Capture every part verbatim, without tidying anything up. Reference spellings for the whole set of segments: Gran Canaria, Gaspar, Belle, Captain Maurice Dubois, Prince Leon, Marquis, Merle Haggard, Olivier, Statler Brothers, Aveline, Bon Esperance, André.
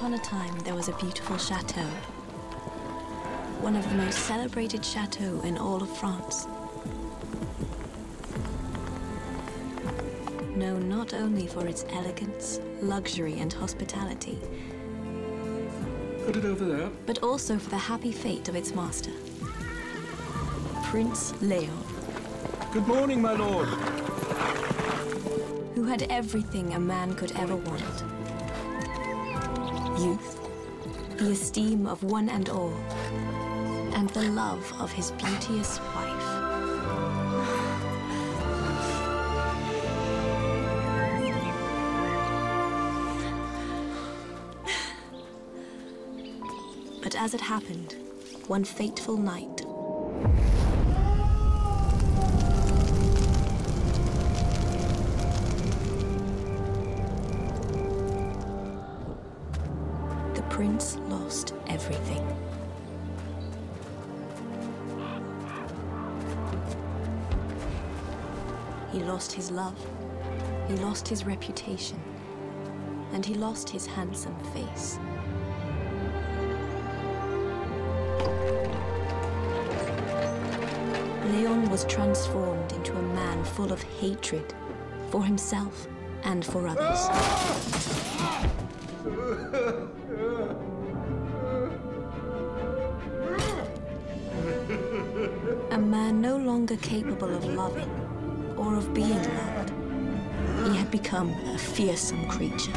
upon a time, there was a beautiful chateau. One of the most celebrated chateaux in all of France. Known not only for its elegance, luxury, and hospitality, put it over there. But also for the happy fate of its master, Prince Leon. Good morning, my lord. Who had everything a man could ever want. Youth, the esteem of one and all, and the love of his beauteous wife. But as it happened, one fateful night, the prince lost everything. He lost his love, he lost his reputation, and he lost his handsome face. Leon was transformed into a man full of hatred for himself and for others. A man no longer capable of loving or of being loved. He had become a fearsome creature.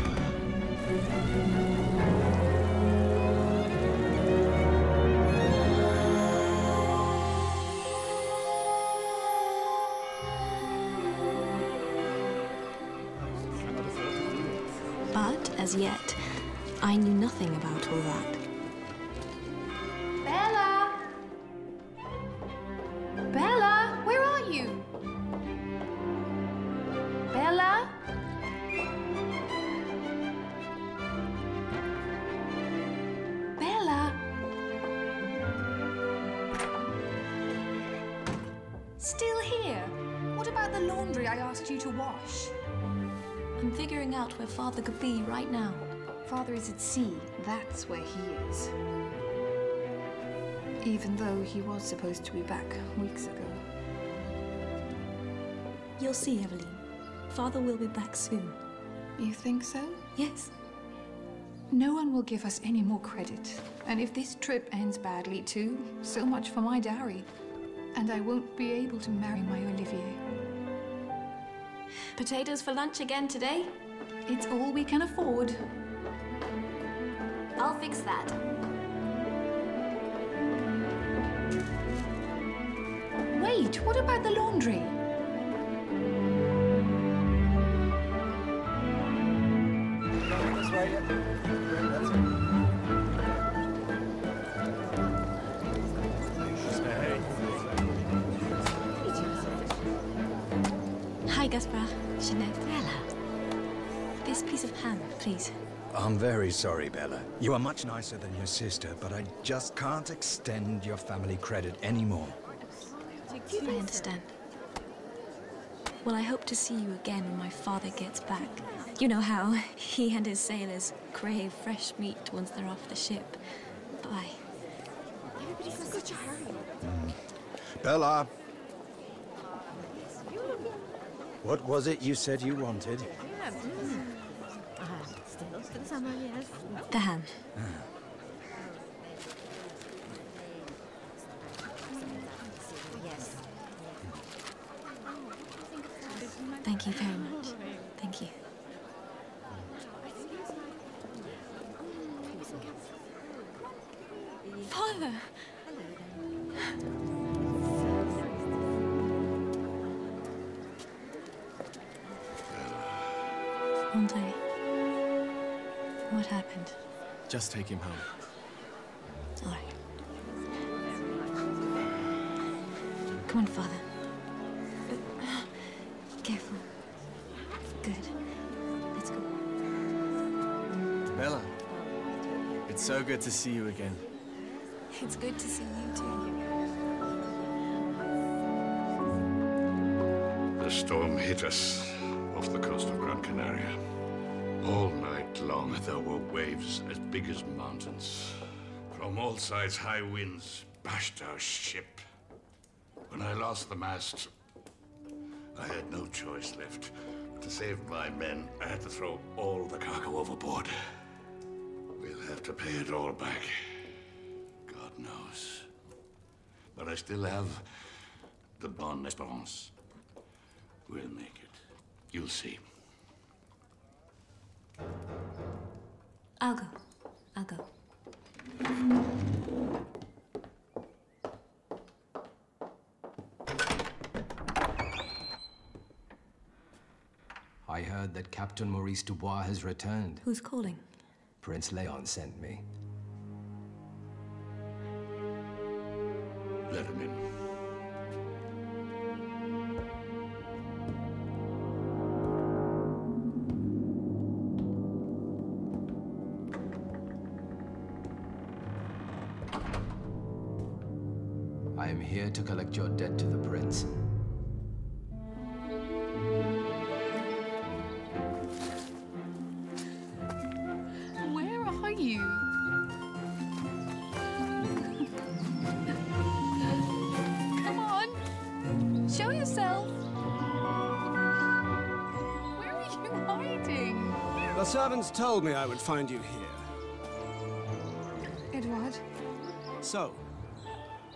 But, as yet, I knew nothing about all that. Bella! Bella, where are you? Bella? Bella? Still here? What about the laundry I asked you to wash? I'm figuring out where Father could be right now. Father is at sea. That's where he is. Even though he was supposed to be back weeks ago. You'll see, Aveline. Father will be back soon. You think so? Yes. No one will give us any more credit. And if this trip ends badly too, so much for my dowry. And I won't be able to marry my Olivier. Potatoes for lunch again today? It's all we can afford. I'll fix that. Wait, what about the laundry? That's right. That's right. Gaspar, Jeanette, Bella. This piece of ham, please. I'm very sorry, Bella. You are much nicer than your sister, but I just can't extend your family credit anymore. I understand. Well, I hope to see you again when my father gets back. You know how he and his sailors crave fresh meat once they're off the ship. Bye. Everybody's in such a hurry. Mm. Bella! What was it you said you wanted? Mm. The ham. Ah. Thank you very much. Thank you. Father! André, what happened? Just take him home. All right. Come on, Father. Careful. Good. Let's go. Bella, it's so good to see you again. It's good to see you too. The storm hit us off the coast of Gran Canaria. All night long there were waves as big as mountains. From all sides high winds bashed our ship. When I lost the mast, I had no choice left. To save my men, I had to throw all the cargo overboard. We'll have to pay it all back. God knows. But I still have the Bon Esperance. We'll make it. You'll see. I'll go. I'll go. I heard that Captain Maurice Dubois has returned. Who's calling? Prince Leon sent me. Let him in. I am here to collect your debt to the prince. The servants told me I would find you here. Edward. So,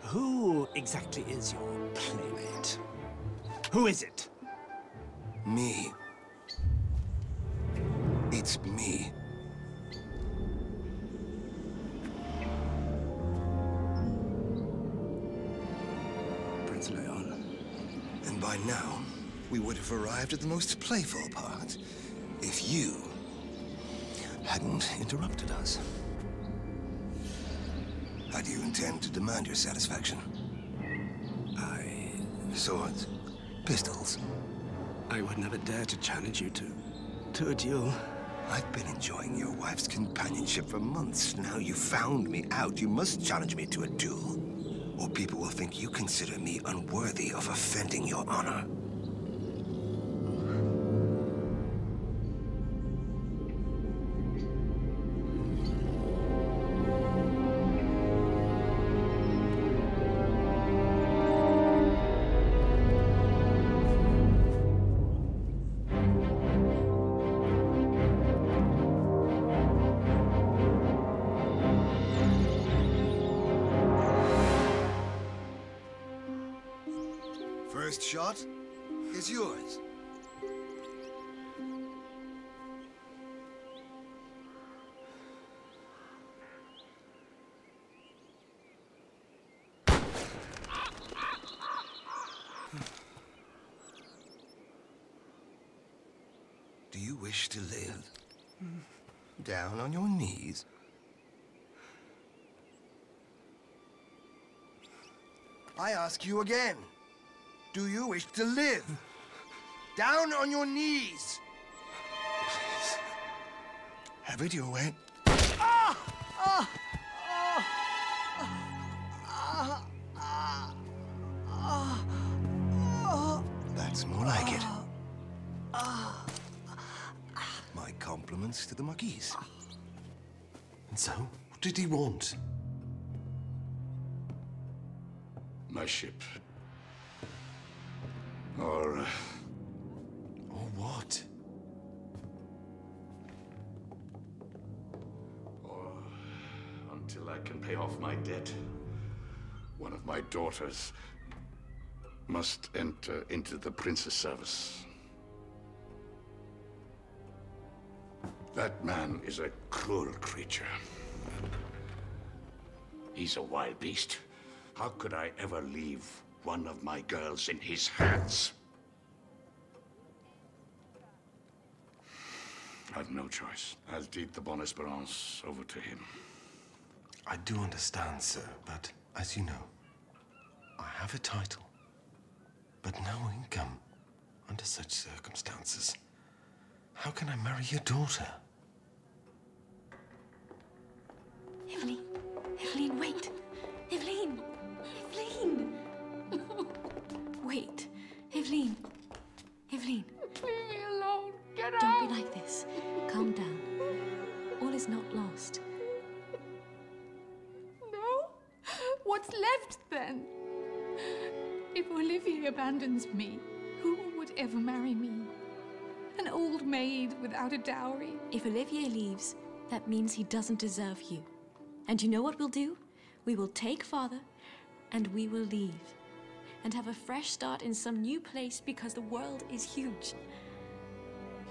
who exactly is your playmate? Who is it? Me. It's me. Prince Leon. And by now, we would have arrived at the most playful part. If you hadn't interrupted us. How do you intend to demand your satisfaction? I... Swords? Pistols? I would never dare to challenge you to... to a duel. I've been enjoying your wife's companionship for months. Now you found me out. You must challenge me to a duel. Or people will think you consider me unworthy of offending your honor. First shot is yours. Do you wish to live? Down on your knees? I ask you again. Do you wish to live? Down on your knees! Please. Have it your way. Ah! Ah! Ah! Ah! Ah! Ah! Ah! That's more like it. Ah! My compliments to the Marquis. And so, what did he want? My ship. Or... Uh, or what? Or... until I can pay off my debt, one of my daughters must enter into the prince's service. That man is a cruel creature. He's a wild beast. How could I ever leave one of my girls in his hands? I've no choice. I'll deed the Bon Esperance over to him. I do understand, sir, but as you know, I have a title, but no income. Under such circumstances, how can I marry your daughter? Aveline, Aveline, wait. Aveline, Aveline. Wait, Aveline, Aveline. Leave me alone, get out! Don't be like this, calm down. is not lost. No? What's left, then? If Olivier abandons me, who would ever marry me? An old maid without a dowry? If Olivier leaves, that means he doesn't deserve you. And you know what we'll do? We will take father, and we will leave. And have a fresh start in some new place, because the world is huge.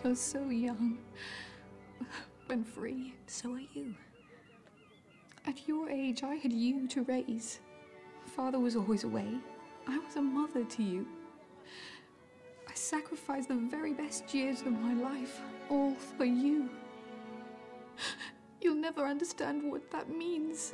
You're so young and free. So are you. At your age, I had you to raise. Father was always away. I was a mother to you. I sacrificed the very best years of my life, all for you. You'll never understand what that means.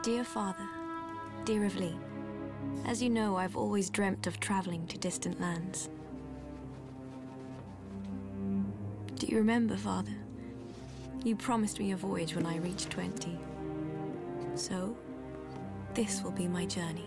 Dear Father, dear Aveline, as you know, I've always dreamt of traveling to distant lands. Do you remember, Father? You promised me a voyage when I reached twenty. So, this will be my journey.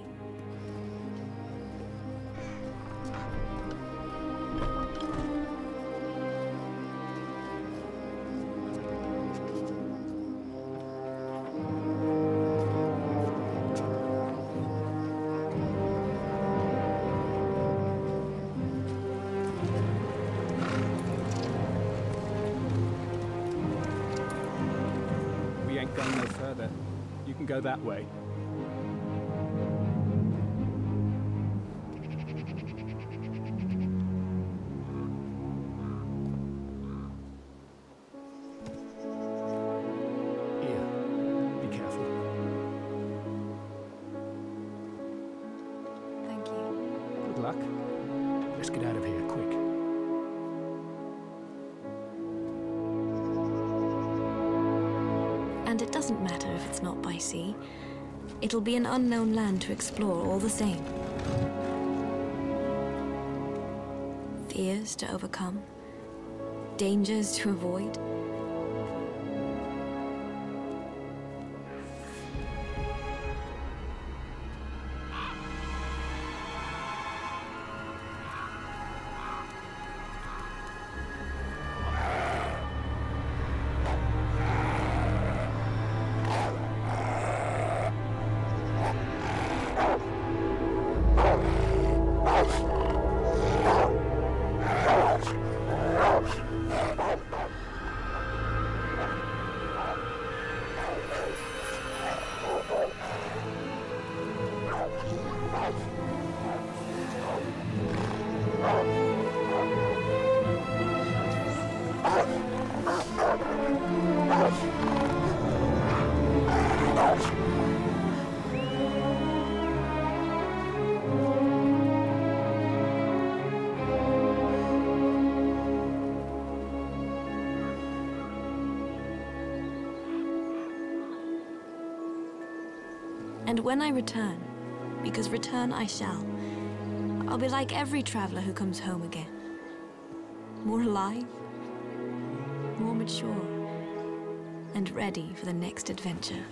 Going no further. You can go that way. Here, be careful. Thank you. Good luck. Let's get out of here quick. And it doesn't matter if it's not by sea. It'll be an unknown land to explore all the same. Fears to overcome, dangers to avoid. And when I return, because return I shall, I'll be like every traveler who comes home again. More alive, more mature, and ready for the next adventure.